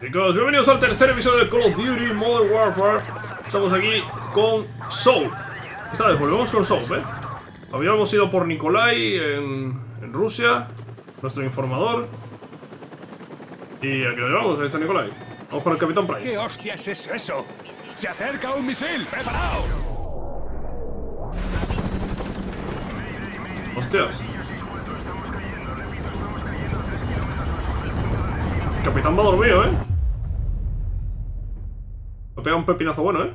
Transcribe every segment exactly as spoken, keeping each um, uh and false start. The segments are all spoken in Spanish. Chicos, bienvenidos al tercer episodio de Call of Duty Modern Warfare. Estamos aquí con Soap. Esta vez volvemos con Soap, ¿eh? Habíamos ido por Nikolai en, en Rusia, nuestro informador. Y aquí lo llevamos, ahí está Nikolai. Vamos con el Capitán Price. ¿Qué hostias es eso? ¡Se acerca un misil! ¡Preparado! ¡Hostias! El Capitán va dormido, ¿eh? Me pega un pepinazo bueno, ¿eh?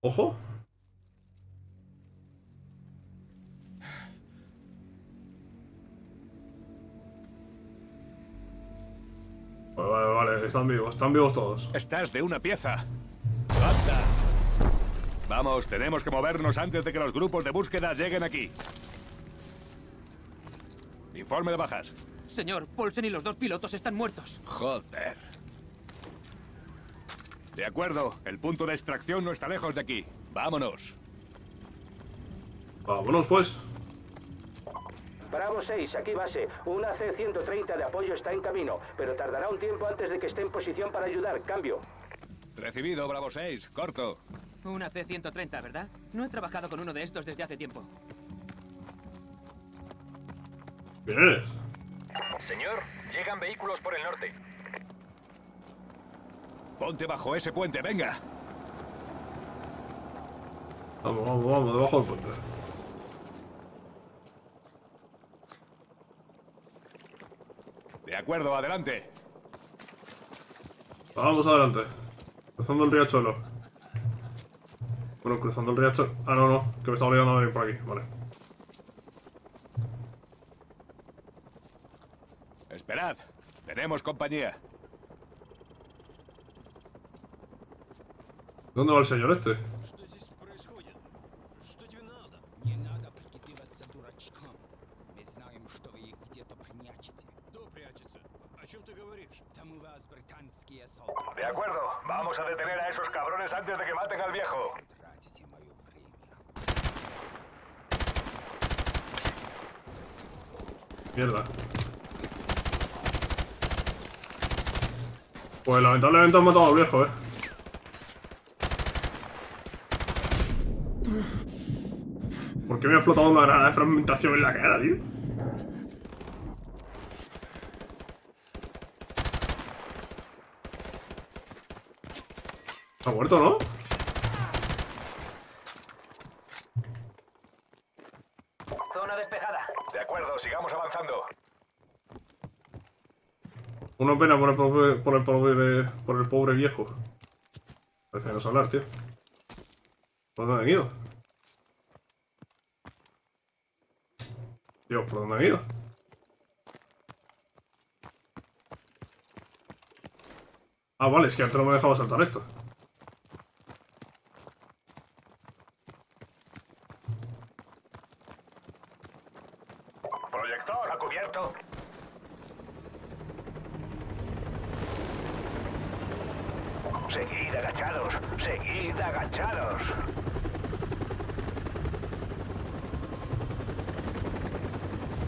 ¡Ojo! Vale, vale, vale, están vivos, están vivos todos. Estás de una pieza. ¡Basta! Vamos, tenemos que movernos antes de que los grupos de búsqueda lleguen aquí. Informe de bajas. Señor, Paulsen y los dos pilotos están muertos. Joder. De acuerdo, el punto de extracción no está lejos de aquí. Vámonos. Vámonos, pues. Bravo seis, aquí base. Una C ciento treinta de apoyo está en camino, pero tardará un tiempo antes de que esté en posición para ayudar. Cambio. Recibido, Bravo seis. Corto. Una C ciento treinta, ¿verdad? No he trabajado con uno de estos desde hace tiempo. ¿Quién eres? Señor, llegan vehículos por el norte. Ponte bajo ese puente, venga. Vamos, vamos, vamos, debajo del puente. De acuerdo, adelante. Vamos adelante. Cruzando el riachuelo. Bueno, cruzando el riachuelo. Ah, no, no, que me estaba olvidando de venir por aquí, vale. Esperad, tenemos compañía. ¿Dónde va el señor este? De acuerdo, vamos a detener a esos cabrones antes de que maten al viejo. Mierda. Pues lamentablemente han matado al viejo, eh. ¿Por qué me ha explotado una granada de fragmentación en la cara, tío? Está muerto, ¿no? Zona despejada. De acuerdo, sigamos avanzando. Una pena por el pobre, por el pobre, por el pobre viejo. Parece que no sé hablar, tío. ¿Por dónde han ido? Dios, ¿por dónde han ido? Ah, vale, es que antes no me dejaba saltar esto.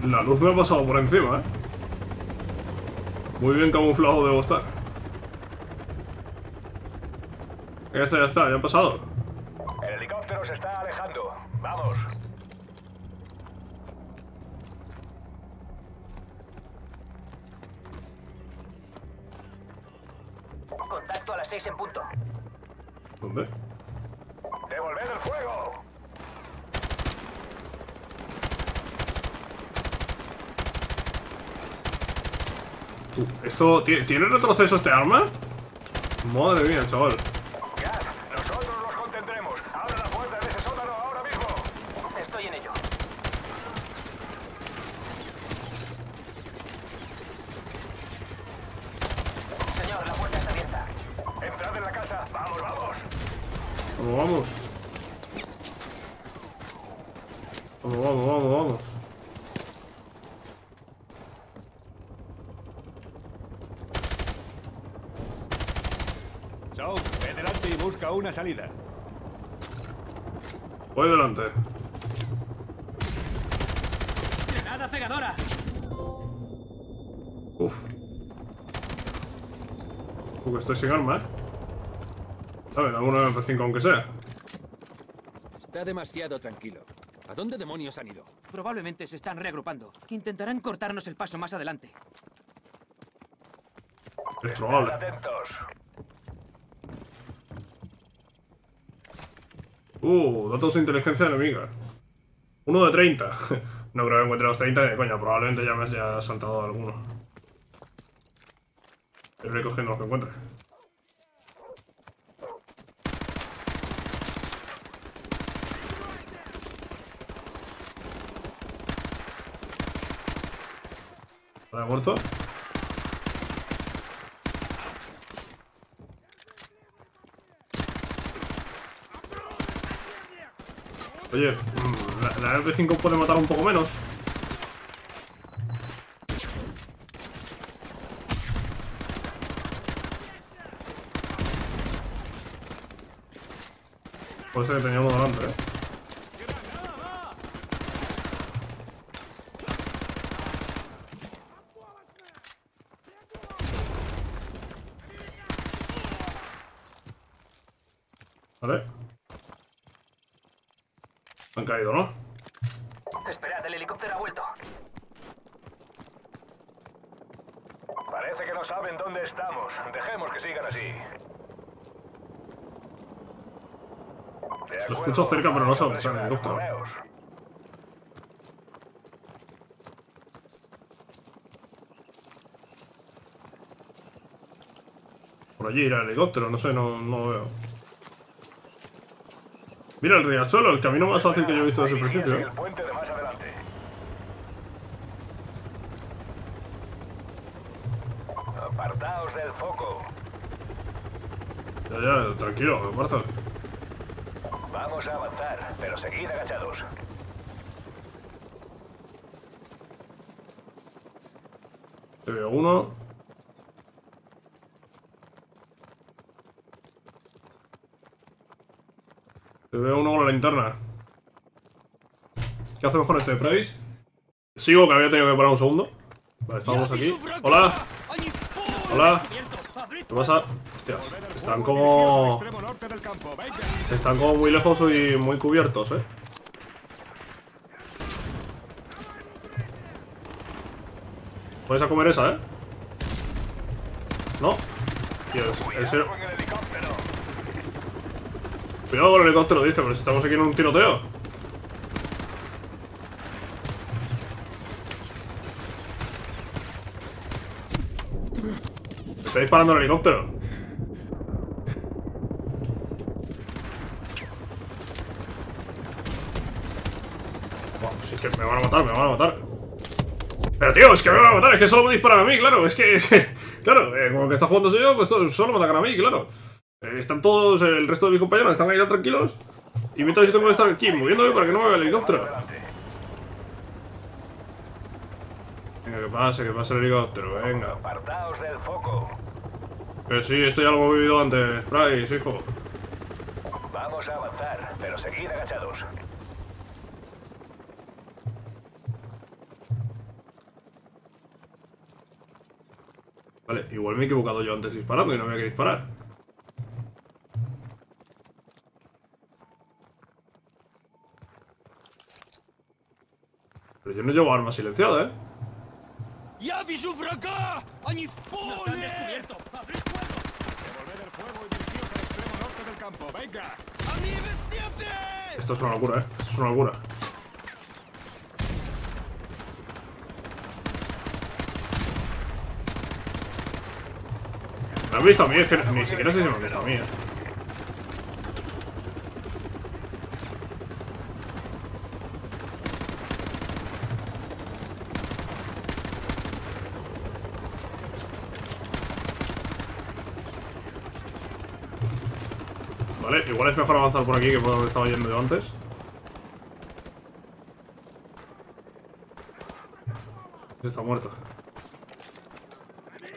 La luz me ha pasado por encima, ¿eh? Muy bien camuflado debo estar. Ya está, ya está, ya ha pasado. El helicóptero se está alejando. Vamos. Contacto a las seis en punto. ¿Dónde? ¡Devolved el fuego! ¿Esto tiene retroceso este arma? Madre mía, chaval. Gas, nosotros los contendremos. Abre la puerta de ese sótano ahora mismo. Estoy en ello. Señor, la puerta está abierta. Entrad en la casa. Vamos, vamos. Vamos, vamos. Vamos, vamos, vamos, vamos. Busca una salida. Voy delante. ¡Granada cegadora! Uf. Porque estoy sin arma, ¿eh? ¿Sabes? Dame una M P cinco aunque sea. Está demasiado tranquilo. ¿A dónde demonios han ido? Probablemente se están reagrupando. Intentarán cortarnos el paso más adelante. Es probable. Atentos. Uh, datos de inteligencia enemiga. Uno de treinta. No creo que encuentre los treinta ni de coña. Probablemente ya me haya saltado alguno. Iré cogiendo los que encuentre. ¿Está muerto? Oye, la, la R P cinco puede matar un poco menos. Por eso que teníamos delante, eh. Vale. Han caído, ¿no? Esperad, el helicóptero ha vuelto. Parece que no saben dónde estamos. Dejemos que sigan así. Lo escucho cerca, pero no sé dónde está el helicóptero. Por allí irá el helicóptero, no sé, no, no lo veo. Mira el riachuelo, el camino más fácil que yo he visto desde el principio. El puente de más adelante. Apartaos del foco. Ya, ya, tranquilo, apartaos. Vamos a avanzar, pero seguid agachados. Te veo uno. Veo uno con la linterna. ¿Qué hacemos con este Price? Sigo, que había tenido que parar un segundo. Vale, estábamos aquí. Hola. Hola. ¿Qué pasa? Hostias, están como... Están como muy lejos y muy cubiertos, eh. ¿Puedes a comer esa, eh? No. Dios, en serio. Cuidado con el helicóptero, dice, pero si estamos aquí en un tiroteo. Me está disparando el helicóptero. Wow, si es que me van a matar, me van a matar. Pero tío, es que me van a matar, es que solo me disparan a mí, claro. Es que, claro, eh, como que está jugando yo, pues solo me atacan a mí, claro. Están todos, el resto de mis compañeros están ahí ya tranquilos. Y mientras yo tengo que estar aquí moviéndome para que no me vea el helicóptero. Venga, que pase, que pase el helicóptero, venga. Apartaos del foco. Que sí, esto ya lo hemos vivido antes, Price, hijo. Vamos a avanzar, pero seguid agachados. Vale, igual me he equivocado yo antes disparando y no había que disparar. Pero yo no llevo arma silenciada, ¿eh? ¡Ya visu fraca! ¡Anifpole! ¡Están descubiertos! ¡Abrid fuego! ¡Devolved el fuego y dirigíos al extremo norte del campo! ¡Venga! ¡A mi vestiente! Esto es una locura, ¿eh? Esto es una locura. Me han visto a mí, es que ni siquiera sé si me han visto a mí, ¿eh? Vale, igual es mejor avanzar por aquí que por donde estaba yendo yo antes. Está muerto.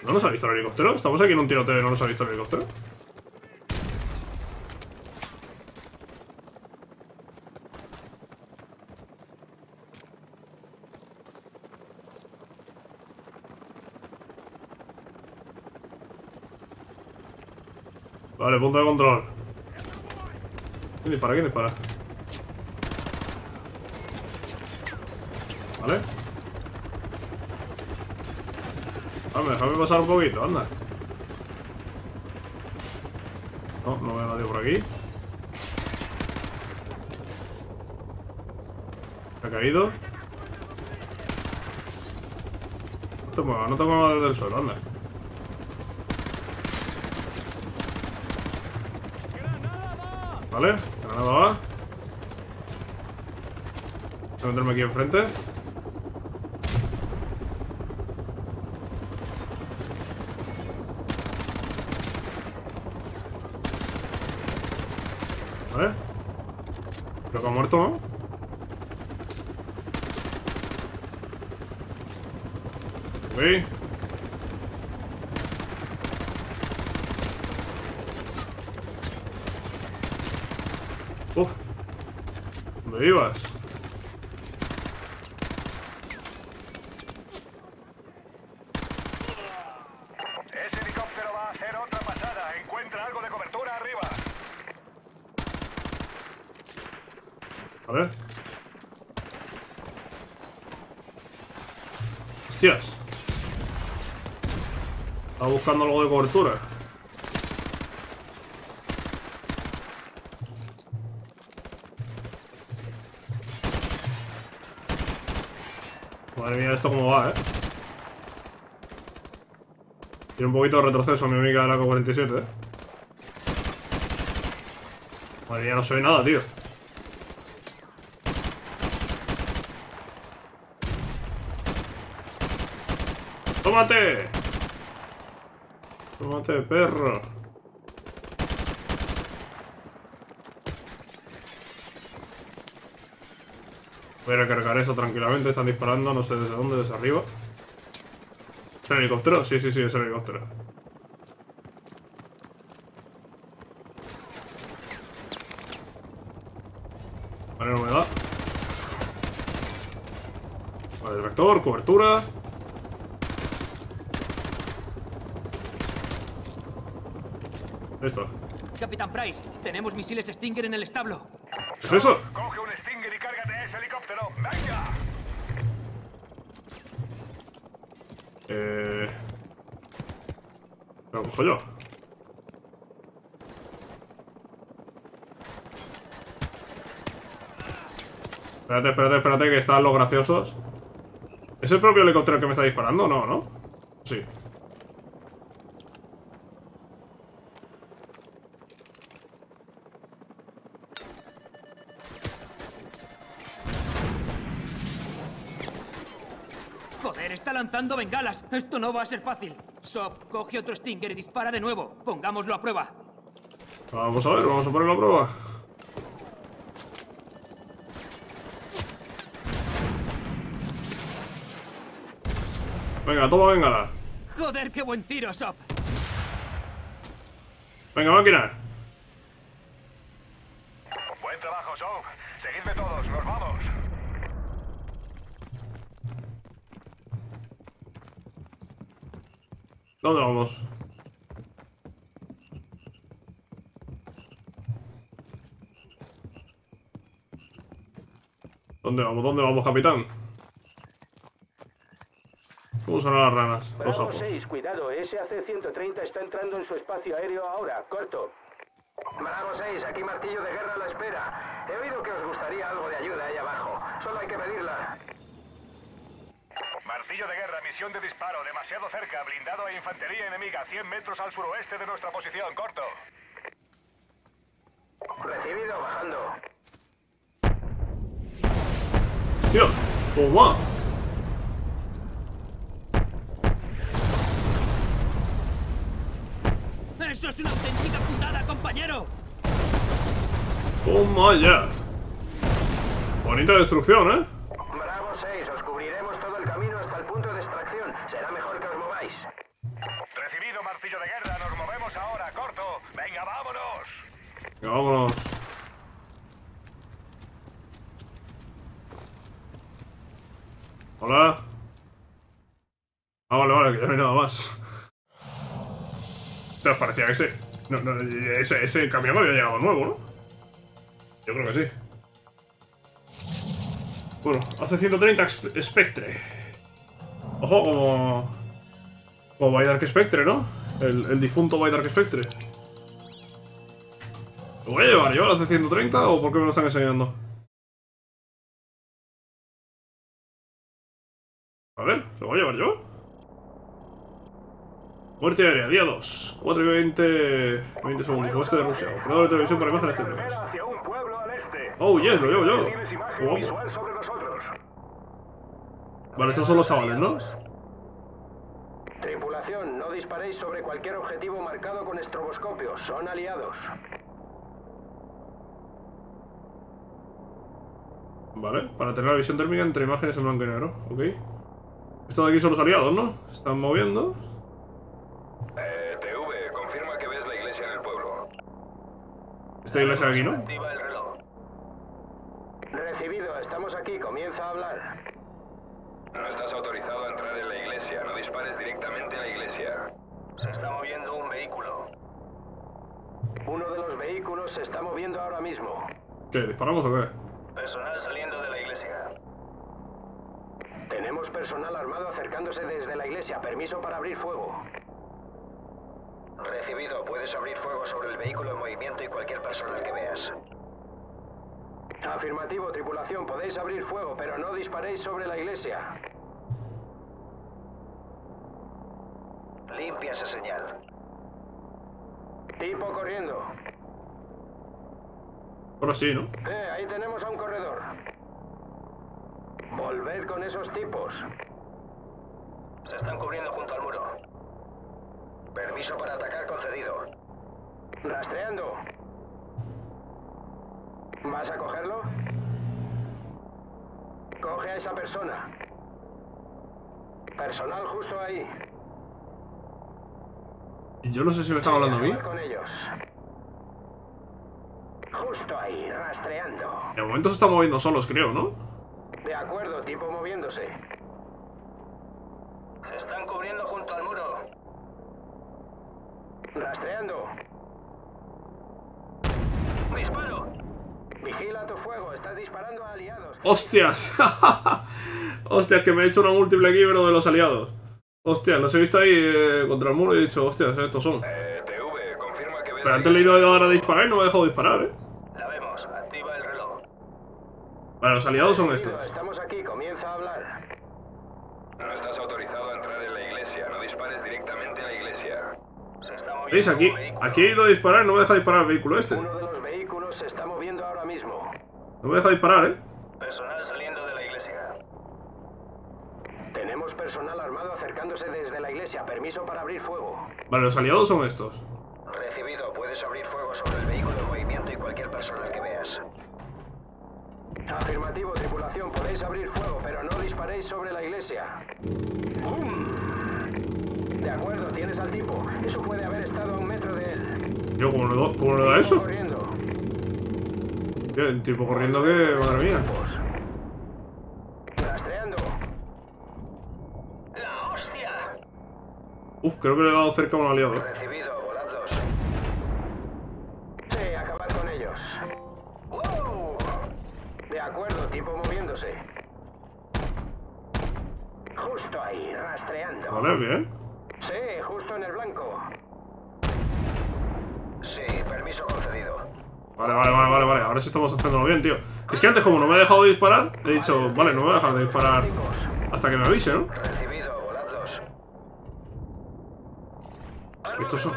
¿No nos ha visto el helicóptero? Estamos aquí en un tiroteo y no nos ha visto el helicóptero. Vale, punto de control. ¿Quién dispara? ¿Quién dispara? Vale. Dame, déjame pasar un poquito, anda. No, no veo a nadie por aquí. Se ha caído. No te muevas, no te muevas desde el suelo, anda. Vale, granada va. Voy a meterme aquí enfrente. Vale. Creo que ha muerto, ¿no? Uy. Uf. ¿Dónde ibas? Ese helicóptero va a hacer otra pasada. Encuentra algo de cobertura arriba. A ver. Hostias. Estaba buscando algo de cobertura. Madre mía, esto cómo va, eh. Tiene un poquito de retroceso mi amiga de la A K cuarenta y siete, eh. Madre mía, no se ve nada, tío. ¡Tómate! ¡Tómate, perro! Voy a recargar eso tranquilamente, están disparando, no sé desde dónde, desde arriba. ¿Es el helicóptero? Sí, sí, sí, es el helicóptero. Vale, no me da. Vale, tractor, cobertura. Listo. Capitán Price, tenemos misiles Stinger en el establo. ¿Qué es eso? Coge un Stinger y cárgate ese helicóptero. ¡Venga! Eh... Lo cojo yo. Espérate, espérate, espérate, que están los graciosos. ¿Es el propio helicóptero que me está disparando? No, ¿no? Sí. Lanzando bengalas. Esto no va a ser fácil. Soap, coge otro Stinger y dispara de nuevo. Pongámoslo a prueba. Vamos a ver, vamos a ponerlo a prueba. Venga, toma bengala. Joder, qué buen tiro, Soap. Venga, máquina. Buen trabajo, Soap. Seguidme todos, nos vamos. ¿Dónde vamos? ¿Dónde vamos? ¿Dónde vamos, capitán? ¿Cómo son las ranas? Los sapos. Bravo seis, cuidado, ese A C ciento treinta está entrando en su espacio aéreo ahora, corto. Bravo seis, aquí Martillo de Guerra a la espera. He oído que os gustaría algo de ayuda ahí abajo, solo hay que pedirla. Martillo de guerra, misión de disparo, demasiado cerca, blindado e infantería enemiga, cien metros al suroeste de nuestra posición, corto. Recibido, bajando. Tío, toma. ¡Eso es una auténtica putada, compañero! Toma ya. Bonita destrucción, ¿eh? Bravo seis, os cubriremos todo el camino hasta el punto de extracción. Será mejor que os mováis. Recibido, martillo de guerra. Nos movemos ahora, corto. Venga, vámonos. Venga, vámonos. Hola. Ah, vale, vale, que ya no hay nada más. O sea, parecía que sí. No, no, ese, ese camión había llegado nuevo, ¿no? Yo creo que sí. Bueno, A C ciento treinta Spectre. Ojo, como... como By Dark Spectre, ¿no? El, el difunto By Dark Spectre. ¿Lo voy a llevar yo al A C ciento treinta o por qué me lo están enseñando? A ver, ¿lo voy a llevar yo? Muerte aérea, día dos, cuatro y veinte, veinte segundos, oeste de Rusia. Operador de televisión para imágenes técnicas. Oh, yes, lo llevo yo. Guapo. Vale, estos son los chavales, ¿no? Tripulación, no disparéis sobre cualquier objetivo marcado con estroboscopio. Son aliados. Vale, para tener la visión térmica entre imágenes en blanco y negro. Ok. Estos de aquí son los aliados, ¿no? Se están moviendo. Eh, T V, confirma que ves la iglesia en el pueblo. ¿Esta iglesia aquí, no? Activa el reloj. Recibido, estamos aquí, comienza a hablar. No estás autorizado a entrar en la iglesia, no dispares directamente a la iglesia. Se está moviendo un vehículo. Uno de los vehículos se está moviendo ahora mismo. ¿Qué, disparamos o qué? Personal saliendo de la iglesia. Tenemos personal armado acercándose desde la iglesia, permiso para abrir fuego. Recibido, puedes abrir fuego sobre el vehículo en movimiento y cualquier personal que veas. Afirmativo, tripulación, podéis abrir fuego, pero no disparéis sobre la iglesia. Limpia esa señal. Tipo corriendo. Ahora sí, ¿no? Eh, ahí tenemos a un corredor. Volved con esos tipos. Se están cubriendo junto al muro. Permiso para atacar concedido. Rastreando. ¿Vas a cogerlo? Coge a esa persona. Personal justo ahí. Yo no sé si me estaba hablando a mí. Con ellos. Justo ahí, rastreando. De momento se están moviendo solos, creo, ¿no? De acuerdo, tipo moviéndose. Se están cubriendo junto al muro. Rastreando. Disparo. Vigila tu fuego, estás disparando a aliados. ¡Hostias! ¡Hostias! Que me he hecho una múltiple aquí, pero de los aliados. ¡Hostias! Los he visto ahí eh, contra el muro y he dicho, hostias, estos son. Eh, T V, confirma que ves. Pero antes le he ido ahora a disparar y no me ha dejado disparar, eh. La vemos, activa el reloj. Vale, los aliados son estos. Estamos aquí, comienza a hablar. No estás autorizado a entrar en la iglesia, no dispares directamente a la iglesia. ¿Veis? Aquí, aquí he ido a disparar y no me deja disparar el vehículo este. Uno de los vehículos se está moviendo ahora mismo. No me deja disparar, ¿eh? Personal saliendo de la iglesia. Tenemos personal armado acercándose desde la iglesia. Permiso para abrir fuego. Vale, los aliados son estos. Recibido, puedes abrir fuego sobre el vehículo en movimiento y cualquier personal que veas. Afirmativo, tripulación, podéis abrir fuego, pero no disparéis sobre la iglesia. ¡Bum! De acuerdo, tienes al tipo. Eso puede haber estado a un metro de él. Yo, ¿cómo lo, cómo lo da eso? Corriendo. ¿Qué? ¿El tipo corriendo qué? Madre mía. Rastreando. ¡La hostia! Uf, creo que le he dado cerca a un aliado. Recibido, volados. Sí, acabad con ellos. ¡Wow! De acuerdo, tipo moviéndose. Justo ahí, rastreando. Vale, bien. Sí, justo en el blanco. Sí, permiso concedido. Vale, vale, vale, vale, vale. Ahora sí estamos haciéndolo bien, tío. Es que antes, como no me ha dejado de disparar, he dicho, vale, no me voy a dejar de disparar hasta que me avise, ¿no? Recibido, volados. Estos son.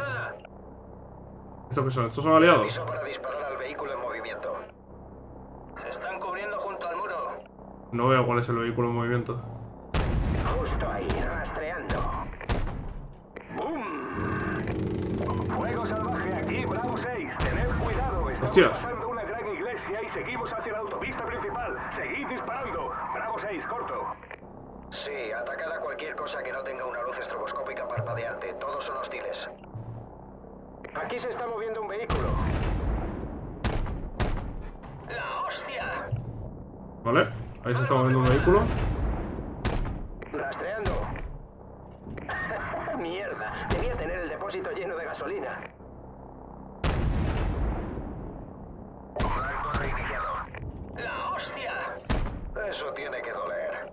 ¿Estos qué son? ¿Estos son aliados? Permiso para disparar al vehículo en movimiento. Se están cubriendo junto al muro. No veo cuál es el vehículo en movimiento. Justo ahí, rastreando. Bravo seis, tened cuidado, estamos Hostia. pasando una gran iglesia y seguimos hacia la autopista principal. Seguid disparando. Bravo seis, corto. Sí, atacad a cualquier cosa que no tenga una luz estroboscópica parpadeante. Todos son hostiles. Aquí se está moviendo un vehículo. ¡La hostia! Vale, ahí se está moviendo un vehículo. Rastreando. Mierda, debía tener el depósito lleno de gasolina. ¡Hostia! Eso tiene que doler.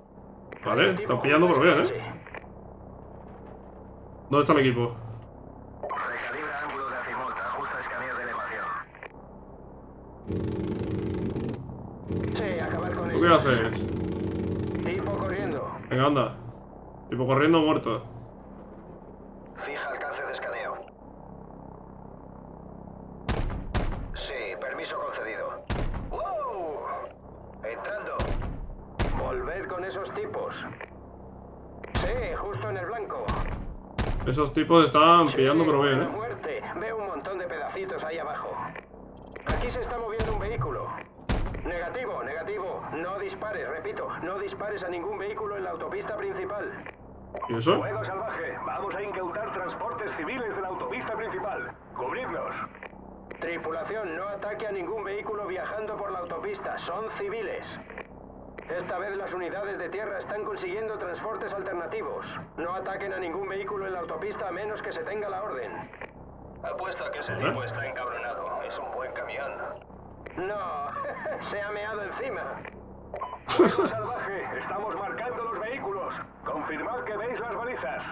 Vale, están pillando por bien, ¿eh? ¿Dónde está el equipo? Recalibra ángulo de azimota, ajusta escaneo de elevación. Sí, acabar con ellos. ¿Qué haces? Tipo corriendo. Venga, anda. Tipo corriendo o muerto. Fija alcance de escaneo. Sí, permiso concedido. ¡Wow! Entrando. Volved con esos tipos. Sí, justo en el blanco. Esos tipos están pillando, pero bien, ¿eh? Muerte. Veo un montón de pedacitos ahí abajo. Aquí se está moviendo un vehículo. Negativo, negativo. No dispares, repito. No dispares a ningún vehículo en la autopista principal. ¿Y eso? Fuego salvaje. Vamos a incautar transportes civiles de la autopista principal. Cubridnos. Tripulación, no ataque a ningún vehículo viajando por la autopista. Son civiles. Esta vez las unidades de tierra están consiguiendo transportes alternativos. No ataquen a ningún vehículo en la autopista a menos que se tenga la orden. Apuesto a que ese tipo está encabronado. Es un buen camión. No, se ha meado encima. ¡Fuego salvaje! Estamos marcando los vehículos. Confirmad que veis las balizas.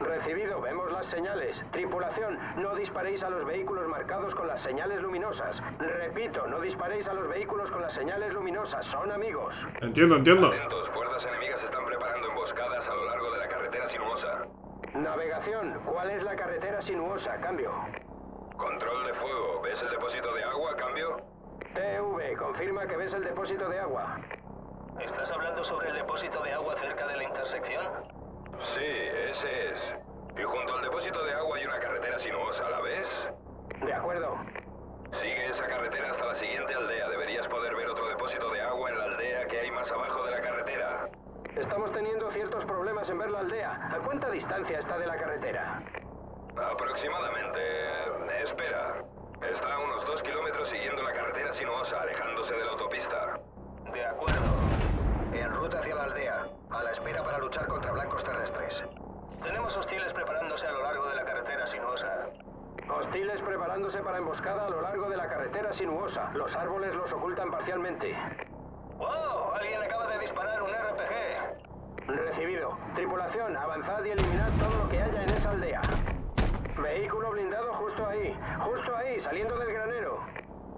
Recibido, vemos las señales. Tripulación, no disparéis a los vehículos marcados con las señales luminosas. Repito, no disparéis a los vehículos con las señales luminosas, son amigos. Entiendo, entiendo. Atentos, fuerzas enemigas están preparando emboscadas a lo largo de la carretera sinuosa. Navegación, ¿cuál es la carretera sinuosa? Cambio. Control de fuego, ¿ves el depósito de agua? Cambio. T V, confirma que ves el depósito de agua. ¿Estás hablando sobre el depósito de agua cerca de la intersección? Sí, ese es. Y junto al depósito de agua hay una carretera sinuosa, ¿la ves? De acuerdo. Sigue esa carretera hasta la siguiente aldea. Deberías poder ver otro depósito de agua en la aldea que hay más abajo de la carretera. Estamos teniendo ciertos problemas en ver la aldea. ¿A cuánta distancia está de la carretera? Aproximadamente... Espera. Está a unos dos kilómetros siguiendo la carretera sinuosa, alejándose de la autopista. De acuerdo. En ruta hacia la aldea, a la espera para luchar contra blancos terrestres. Tenemos hostiles preparándose a lo largo de la carretera sinuosa. Hostiles preparándose para emboscada a lo largo de la carretera sinuosa. Los árboles los ocultan parcialmente. ¡Wow! Alguien acaba de disparar un R P G. Recibido. Tripulación, avanzad y eliminad todo lo que haya en esa aldea. Vehículo blindado justo ahí. Justo ahí, saliendo del granero.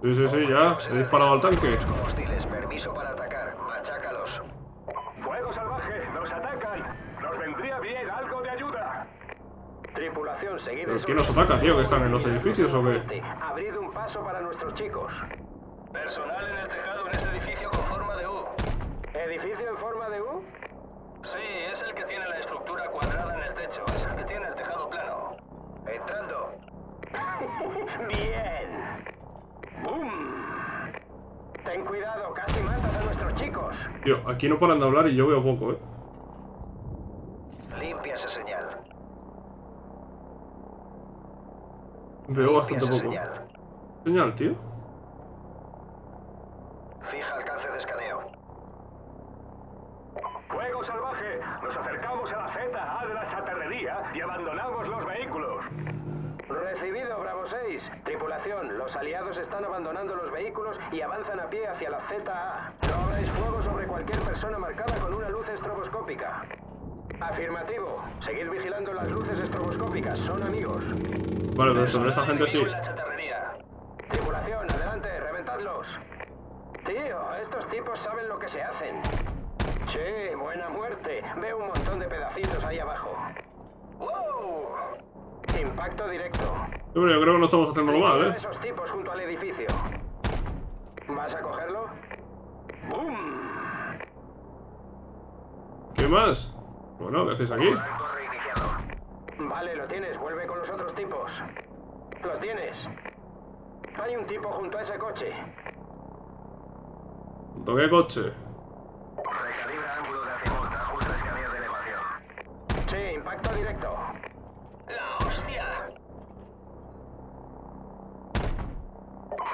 Sí, sí, sí, ya. He disparado al tanque. Hostiles, permiso para atacar. Machácalos. Fuego salvaje, nos atacan. Nos vendría bien algo de ayuda. Tripulación, seguid. ¿Pero quién nos ataca, tío? ¿Que están en los edificios o qué? Abrid un paso para nuestros chicos. Personal en el tejado en ese edificio con forma de U. ¿Edificio en forma de U? Sí, es el que tiene la estructura cuadrada en el techo. Es el que tiene el tejado plano. Entrando. Bien. ¡Bum! Ten cuidado, casi matas a nuestros chicos. Tío, aquí no paran de hablar y yo veo poco, ¿eh? Limpia esa señal. Veo bastante poco. Señal. Señal, tío. Fija alcance de escaneo. ¡Fuego salvaje! Nos acercamos a la Z A de la chatarrería y abandonamos los vehículos. Recibido, Bravo seis. Tripulación, los aliados están abandonando los vehículos y avanzan a pie hacia la Z A. No abráis fuego sobre cualquier persona marcada con una luz estroboscópica. Afirmativo. Seguid vigilando las luces estroboscópicas. Son amigos. Vale, pero sobre esta gente sí. Tripulación, adelante, reventadlos. Tío, estos tipos saben lo que se hacen. Sí, buena muerte. Veo un montón de pedacitos ahí abajo. ¡Wow! Impacto directo. Yo creo que no estamos haciéndolo mal, ¿eh? Esos tipos junto al edificio. ¿Vas a cogerlo? ¡Bum! ¿Qué más? Bueno, ¿qué hacéis aquí? Vale, lo tienes. Vuelve con los otros tipos. Lo tienes. Hay un tipo junto a ese coche. ¿Junto a qué coche? Recalibra ángulo de azimota, ajusta escaneo de elevación. Sí, impacto directo. ¡La hostia!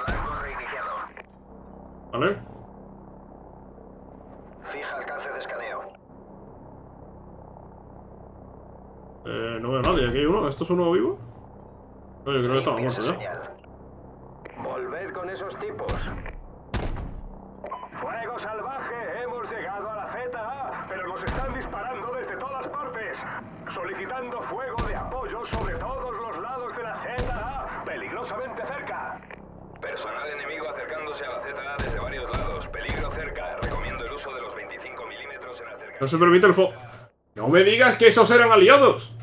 Blanco reiniciado. ¿Vale? Fija alcance de escaneo. Eh, no veo a nadie. ¿Aquí hay uno? ¿Esto es uno vivo? No, yo creo que estaba muerto ya. Señal. Volved con esos tipos. Solicitando fuego de apoyo sobre todos los lados de la Z A. Peligrosamente cerca. Personal enemigo acercándose a la Z A desde varios lados. Peligro cerca. Recomiendo el uso de los veinticinco milímetros en acercamiento. No se permite el fuego. No me digas que esos eran aliados.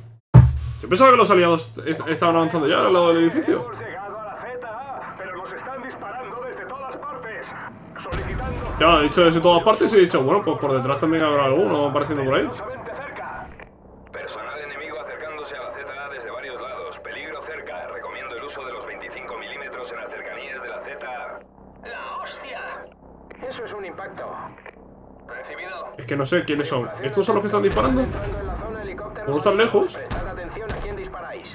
Yo pensaba que los aliados est estaban avanzando ya al lado del edificio. Hemos llegado a la Z A, pero nos están disparando desde todas partes. Solicitando... Ya, he dicho desde todas partes y he dicho, bueno, pues por detrás también habrá alguno apareciendo por ahí. Personal enemigo acercándose a la Z A desde varios lados. Peligro cerca. Recomiendo el uso de los veinticinco milímetros en las cercanías de la Z A. ¡La hostia! Eso es un impacto. Recibido. Es que no sé quiénes son. ¿Estos son los que están disparando? ¿Cómo están lejos? Prestad atención a quién disparáis.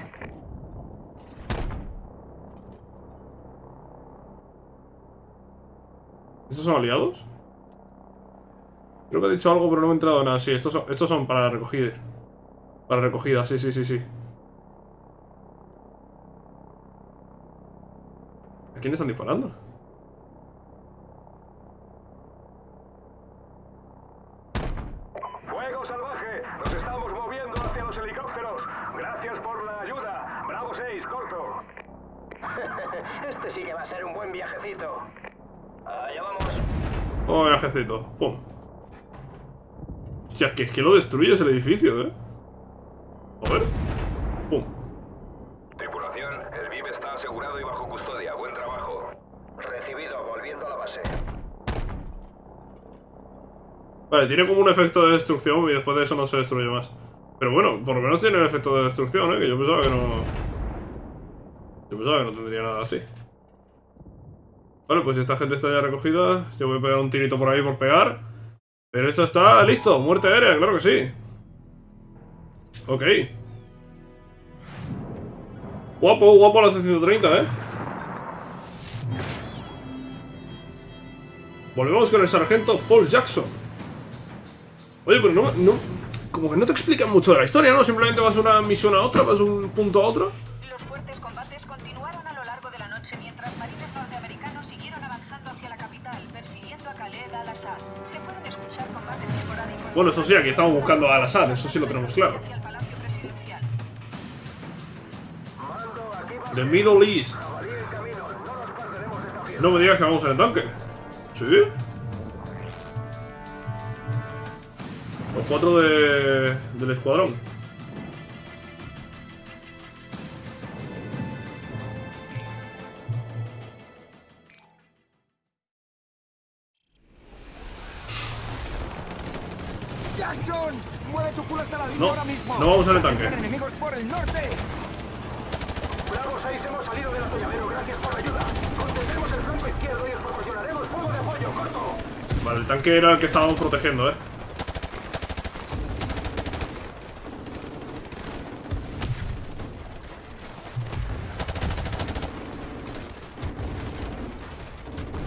¿Estos son aliados? Creo que he dicho algo, pero no me he enterado de nada. Sí, estos son, estos son para recogida. Para recogida, sí, sí, sí, sí. ¿A quién están disparando? Este sí que va a ser un buen viajecito. Allá vamos. Oh, viajecito. Pum. Hostia, que es que lo destruyes el edificio, eh. A ver. Pum. Tripulación, el V I P está asegurado y bajo custodia. Buen trabajo. Recibido, volviendo a la base. Vale, tiene como un efecto de destrucción y después de eso no se destruye más. Pero bueno, por lo menos tiene el efecto de destrucción, eh. Que yo pensaba que no... Yo pensaba que no tendría nada así. Vale, pues esta gente está ya recogida. Yo voy a pegar un tirito por ahí por pegar. Pero esto está listo. Muerte aérea, claro que sí. Ok. Guapo, guapo la C ciento treinta, eh. Volvemos con el sargento Paul Jackson. Oye, pero no, no... Como que no te explican mucho de la historia, ¿no? Simplemente vas una misión a otra, vas de un punto a otro. Bueno, eso sí, aquí estamos buscando a Al-Assad, eso sí lo tenemos claro. The Middle East. No me digas que vamos en el tanque. ¿Sí? Los cuatro de... del escuadrón. No, no vamos en el tanque. Enemigos por el norte. Bravo seis, hemos salido del atolladero, gracias por la ayuda. Contendremos el flanco izquierdo y os proporcionaremos fuego de apoyo, corto. Vale, el tanque era el que estábamos protegiendo, eh.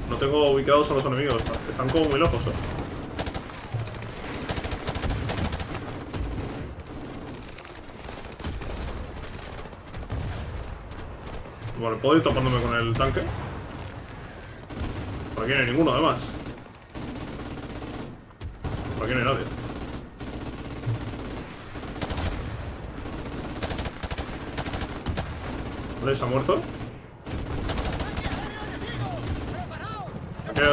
No tengo ubicados a los enemigos, están como muy locos, eh. Vale, puedo ir topándome con el tanque. Por aquí no hay ninguno, además. Por aquí no hay nadie. Vale, se ha muerto. Aquel,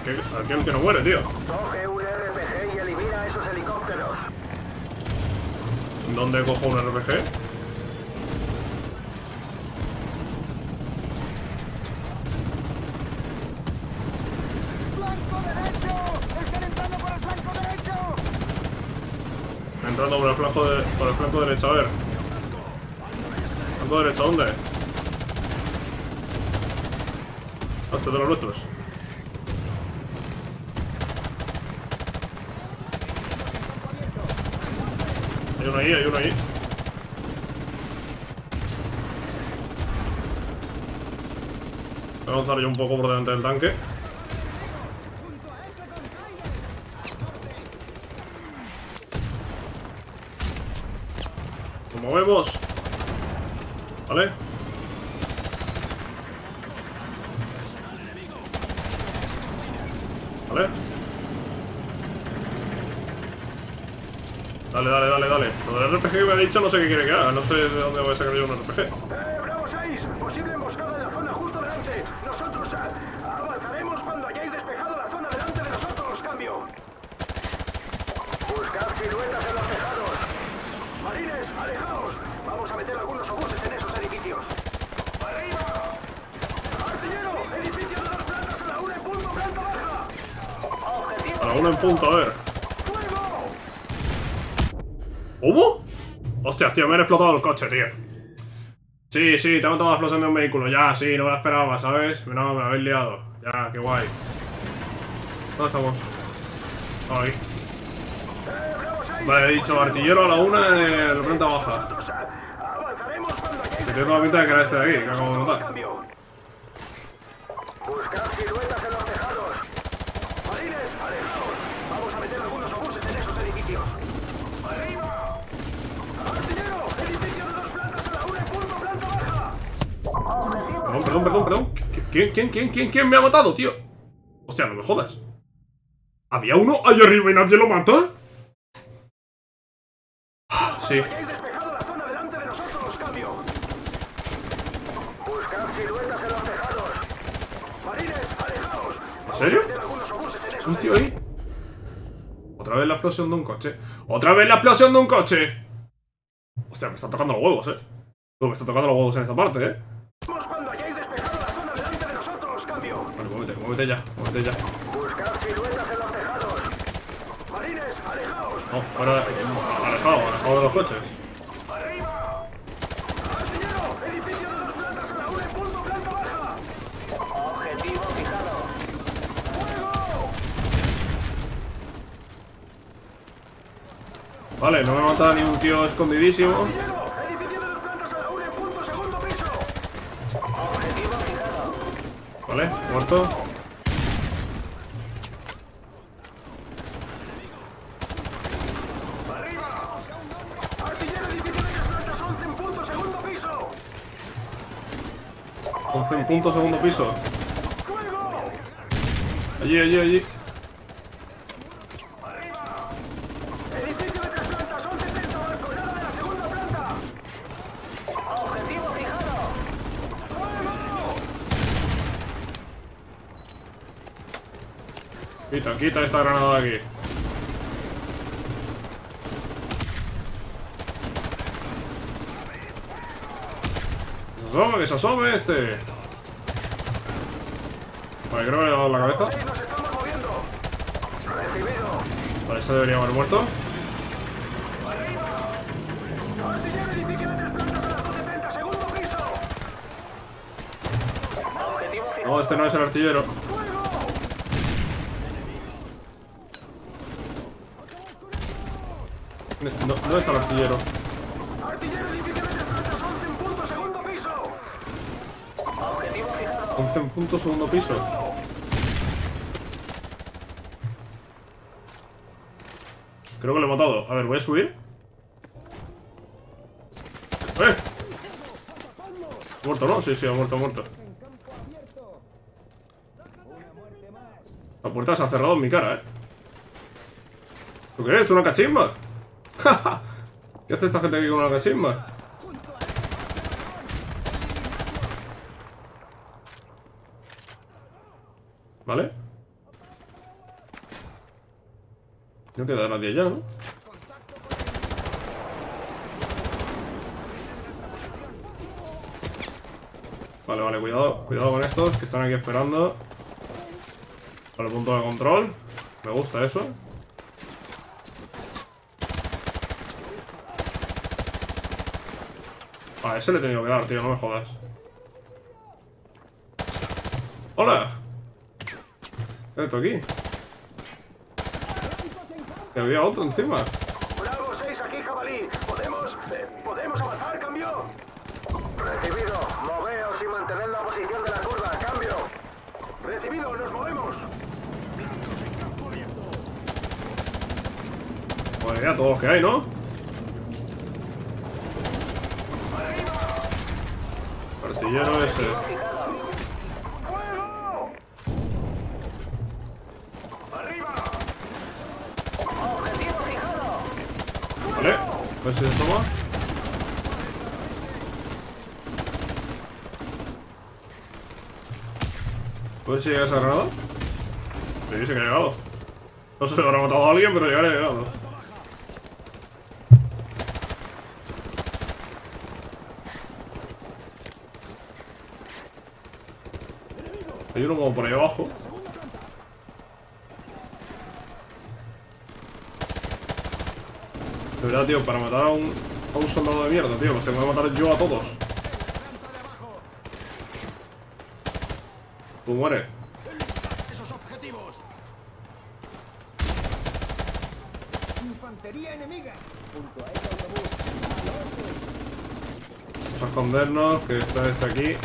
aquel, aquel que no muere, tío. Coge un R P G y elimina esos helicópteros. ¿Dónde cojo un R P G? Por el flanco de, por el flanco derecho, a ver. ¿Flanco derecho dónde? Hasta de los nuestros. Hay uno ahí, hay uno ahí. Voy a avanzar yo un poco por delante del tanque. Movemos. Vale. Vale. Dale, dale, dale, dale. Lo del R P G que me ha dicho no sé qué quiere que haga. No sé de dónde voy a sacar yo un R P G. Eh, Bravo seis, posible emboscada en la zona justo delante. Nosotros a... avanzaremos cuando hayáis despejado la zona delante de nosotros. Cambio. Buscad siluetas en los tejados. Marines, alejaos. Vamos a meter algunos obuses en esos edificios. ¡Arriba! ¡Artillero! ¡Edificio de dos plantas a la una en punto, planta baja! Objetivo. A la una en punto, a ver. ¿Cómo? Hostias, tío, me han explotado el coche, tío. Sí, sí, te ha matado la explosión de un vehículo. Ya, sí, no me la esperaba, ¿sabes? No, me la habéis liado. Ya, qué guay. ¿Dónde estamos? Estamos aquí. Vale, he dicho artillero a la una de la planta baja. Que tiene toda la pinta de que era este de aquí, que acabo de notar. Perdón, perdón, perdón. ¿Quién, quién, quién, quién, quién me ha matado, tío? Hostia, no me jodas. ¿Había uno ahí arriba y nadie lo mata? Sí. ¿En serio? ¿Un tío ahí? Otra vez la explosión de un coche. ¡Otra vez la explosión de un coche! Hostia, me están tocando los huevos, eh. No, me están tocando los huevos en esta parte, eh. Muévete ya, muévete ya. Buscad siluetas en los tejados. Marines, alejaos. No, fuera de... Alejado, alejado de los coches. ¡Arriba! ¡Artillero! ¡Edificio de dos plantas a la una en punto, planta baja! Objetivo fijado. ¡Fuego! Vale, no me mata ni un tío escondidísimo. Vale, muerto. once puntos, segundo piso. Allí, allí, allí. Arriba. Edificio de tres plantas, once treinta, balconada de la segunda planta. Objetivo fijado. ¡Fuego! Quita, quita esta granada de aquí. ¡Que se asome, que se asome este! Vale, creo que le he dado en la cabeza. Vale, ese debería haber muerto. No, este no es el artillero. No, no está el artillero. once puntos, segundo piso. Creo que lo he matado. A ver, voy a subir. ¡Eh! Muerto, ¿no? Sí, sí, ha muerto, ha muerto. La puerta se ha cerrado en mi cara, ¿eh? ¿Tú qué eres? ¿Una cachimba? ¿Qué hace esta gente aquí con una cachimba? ¿Vale? No queda nadie ya, ¿no? Vale, vale, cuidado, cuidado con estos que están aquí esperando. Para el punto de control. Me gusta eso. A ese le he tenido que dar, tío, no me jodas. ¡Hola! Esto aquí. Que había otro encima. Bravo seis aquí, jabalí. Podemos. Eh, podemos avanzar, cambio. Recibido. Moveos y mantened la posición de la curva, cambio. Recibido, nos movemos. Vale, ya todos los que hay, ¿no? Artillero ese. Vale, a ver si se toma. ¿Puedes llegar a esa granada? Yo sé que he llegado. No sé si habrá matado a alguien, pero llegaré he llegado. Hay uno como por ahí abajo. De verdad, tío, para matar a un, a un soldado de mierda, tío, los tengo que matar yo a todos. Tú muere. Esos objetivos. Infantería enemiga. Vamos a escondernos, que está este aquí.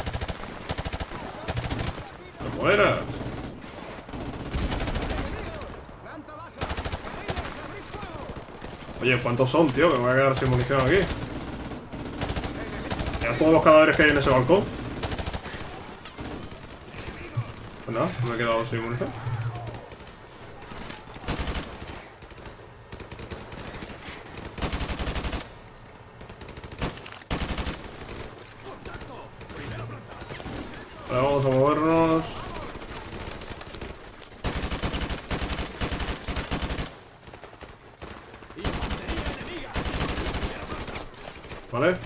¡No mueras! Oye, ¿cuántos son, tío? Que me voy a quedar sin munición aquí. Mira todos los cadáveres que hay en ese balcón. Pues nada, me he quedado sin munición. Ahora vamos a movernos. Vale.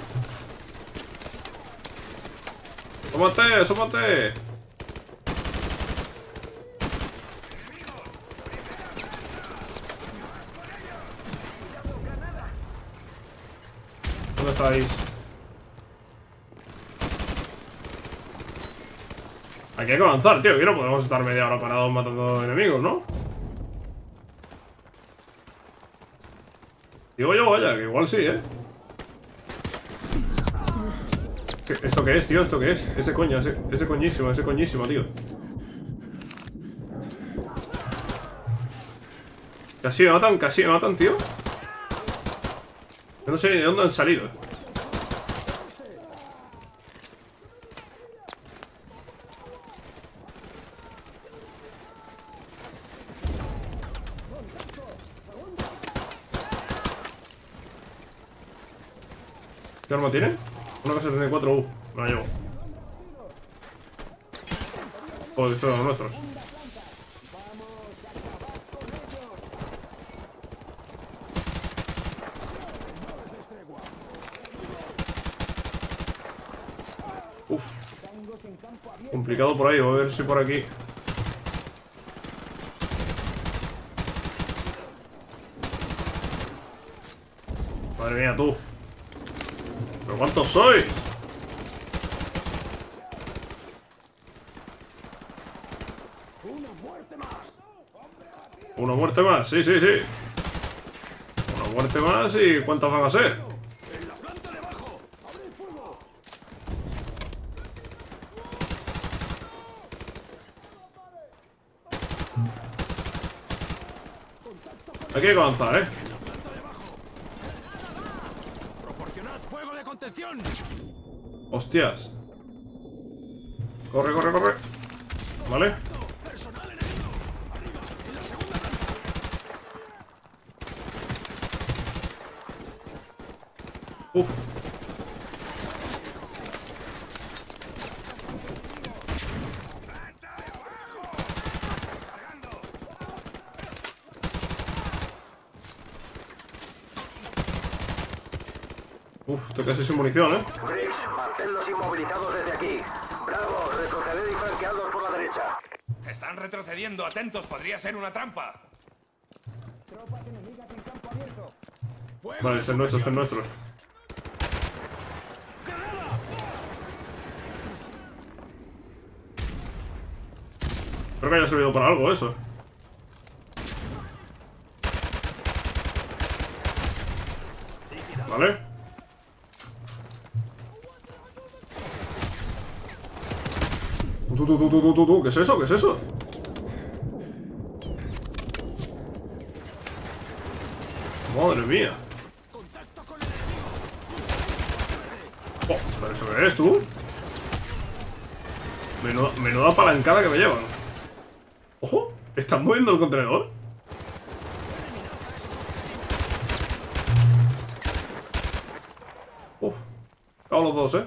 ¡Súmate, súmate! Aquí hay que avanzar, tío, que no podemos estar media hora parados matando enemigos, ¿no? Digo yo, vaya, que igual sí, ¿eh? ¿Qué, ¿Esto qué es, tío? ¿Esto qué es? Ese coño, ese, ese coñísimo, ese coñísimo, tío. Casi me matan, casi me matan, tío. Yo no sé ni de dónde han salido. ¿Qué arma tiene? Una K setenta y cuatro, uh, me la llevo. Joder, estos son los nuestros. Uf. Complicado por ahí, voy a ver si por aquí. Madre mía, tú. ¿Pero cuántos sois? Una muerte más. Una muerte más, sí, sí, sí. Una muerte más y ¿cuántas van a ser? En la planta de abajo. Abre el fuego. Aquí hay que avanzar, eh. Hostias. Corre, corre, corre. Vale. Uf. Uf, esto casi sin munición, ¿eh? Manténlos inmovilizados desde aquí. Bravo, retroceded y flanqueados por la derecha. Están retrocediendo, atentos, podría ser una trampa. Tropas enemigas en campo abierto. Vale, este es nuestro, este es nuestro. Creo que haya servido para algo eso. Vale. Tú, tú, tú, tú, tú. ¿Qué es eso? ¿Qué es eso? Madre mía. Oh, ¿pero eso qué es, tú? Menuda, menuda palancada que me llevan. Ojo, ¿están moviendo el contenedor? Están los dos, ¿eh?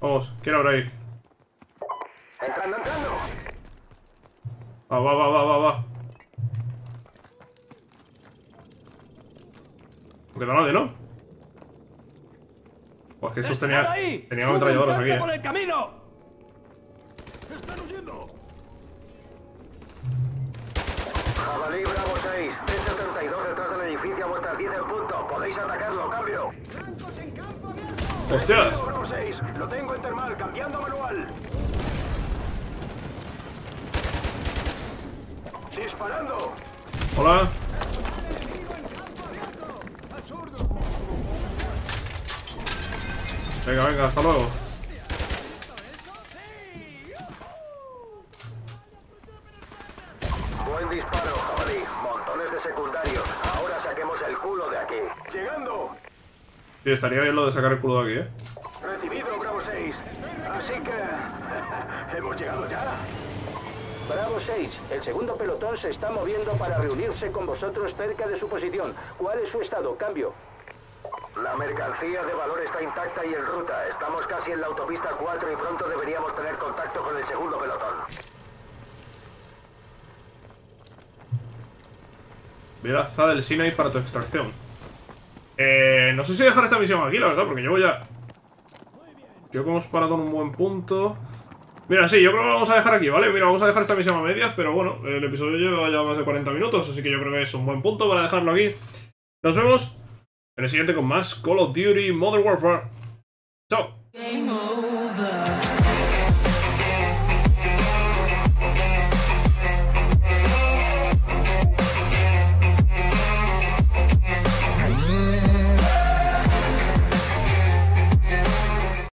Vamos, ¿quién habrá ahí? Entrando, entrando. Va, va, va, va, va, va. No queda nadie, ¿no? Pues que esos tenían tenían ametralladoras aquí, ¿eh? ¡Por el camino! ¡Están huyendo! Jabalí Bravo seis, T setenta y dos detrás del edificio a vuestras diez en punto. Podéis atacarlo, cambio. ¡Blancos en campo abierto! ¡Hostias! Bravo seis, lo tengo en termal, cambiando manual. ¡Disparando! Hola. Venga, venga, hasta luego. Buen disparo, jabalí. Montones de secundarios. Ahora saquemos el culo de aquí. ¡Llegando! Sí, estaría bien lo de sacar el culo de aquí, ¿eh? Recibido, Bravo seis. Así que... ¿hemos llegado ya? Bravo seis, el segundo pelotón se está moviendo para reunirse con vosotros cerca de su posición. ¿Cuál es su estado? Cambio. La mercancía de valor está intacta y en ruta. Estamos casi en la autopista cuatro y pronto deberíamos tener contacto con el segundo pelotón. Velaza del Sinaí para tu extracción. Eh, no sé si dejar esta misión aquí, la verdad, porque llevo ya... Creo que hemos parado en un buen punto. Mira, sí, yo creo que lo vamos a dejar aquí, ¿vale? Mira, vamos a dejar esta misión a medias, pero bueno, el episodio lleva ya más de cuarenta minutos, así que yo creo que es un buen punto para dejarlo aquí. Nos vemos en el siguiente con más Call of Duty Modern Warfare. ¡Chao!